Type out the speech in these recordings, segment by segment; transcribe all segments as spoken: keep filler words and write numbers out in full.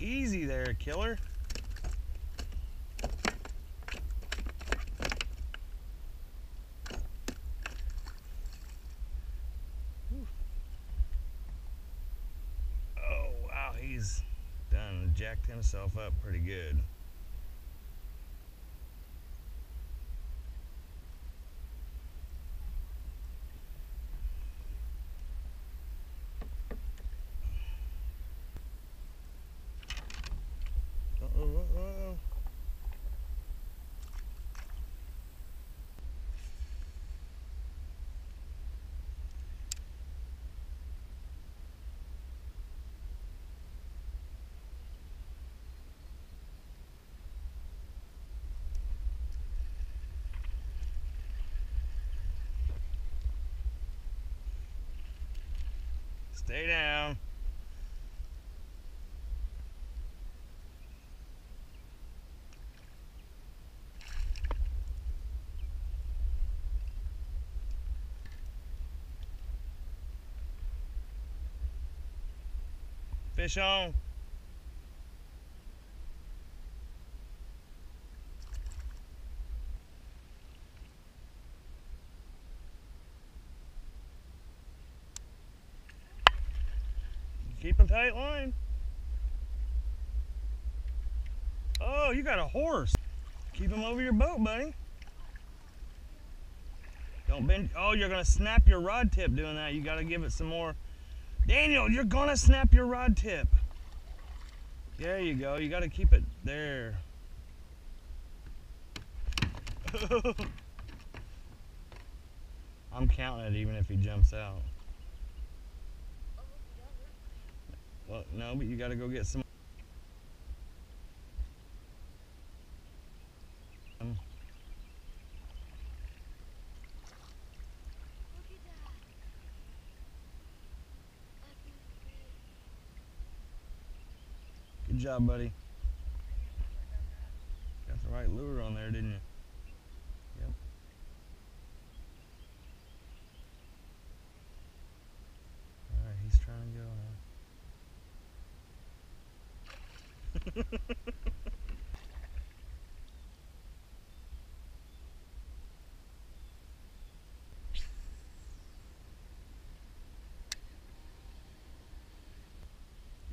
Easy there, killer. Oh, wow, he's done jacked himself up pretty good. Stay down. Fish on. Keeping tight line. Oh, you got a horse. Keep him over your boat, buddy. Don't bend. Oh, you're gonna snap your rod tip doing that. You gotta give it some more. Daniel, you're gonna snap your rod tip. There you go. You gotta keep it there. I'm counting it even if he jumps out. Well, no, but you gotta go get some. Um. Good job, buddy. Got the right lure on there, didn't you?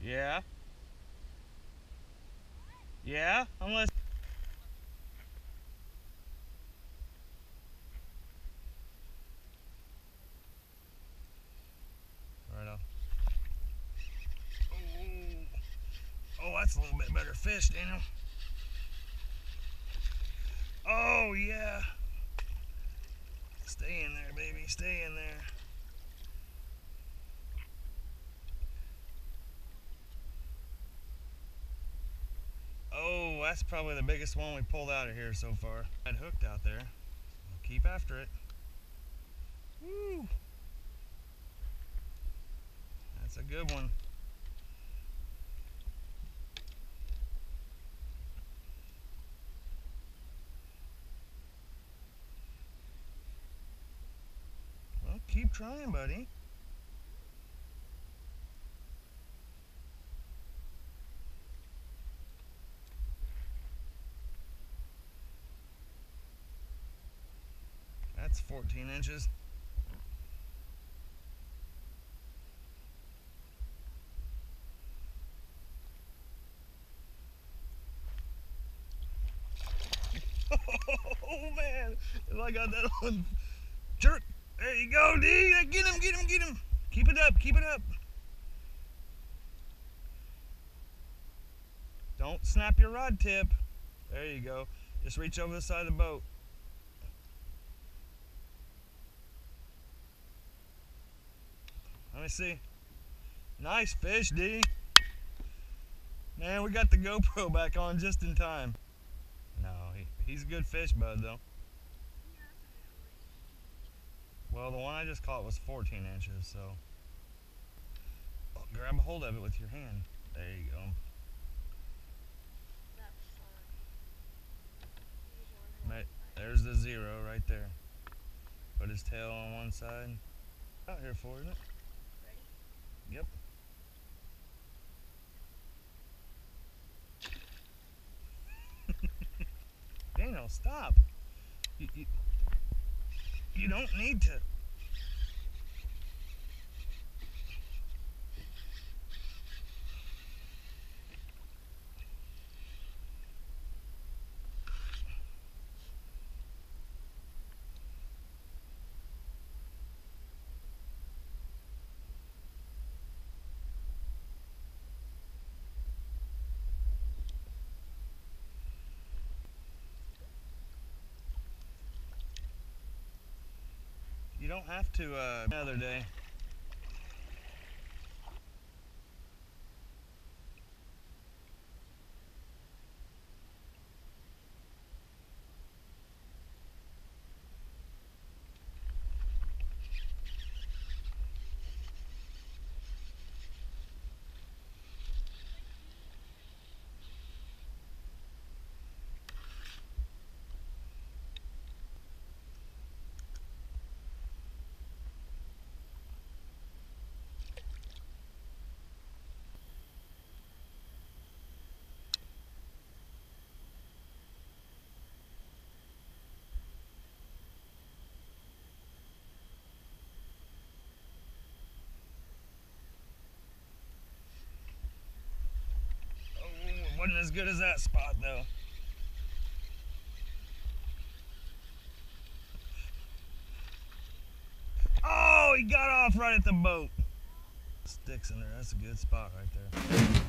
Yeah. Yeah, unless that's a little bit better fish, Daniel. Oh, yeah. Stay in there, baby. Stay in there. Oh, that's probably the biggest one we pulled out of here so far. That hooked out there. We'll keep after it. Woo! That's a good one. Keep trying, buddy. That's fourteen inches. Oh, man. If I got that on jerk. There you go, D. Get him, get him, get him. Keep it up, keep it up. Don't snap your rod tip. There you go. Just reach over the side of the boat. Let me see. Nice fish, D. Man, we got the GoPro back on just in time. No, he, he's a good fish bud, though. Well, the one I just caught was fourteen inches, so oh, grab a hold of it with your hand. There you go. Right, there's the zero right there. Put his tail on one side. Out here for, isn't it? Ready? Yep. Daniel, stop. You, you, you don't need to. You don't have to uh, another day. Wasn't as good as that spot though. Oh, he got off right at the boat. Sticks in there, that's a good spot right there.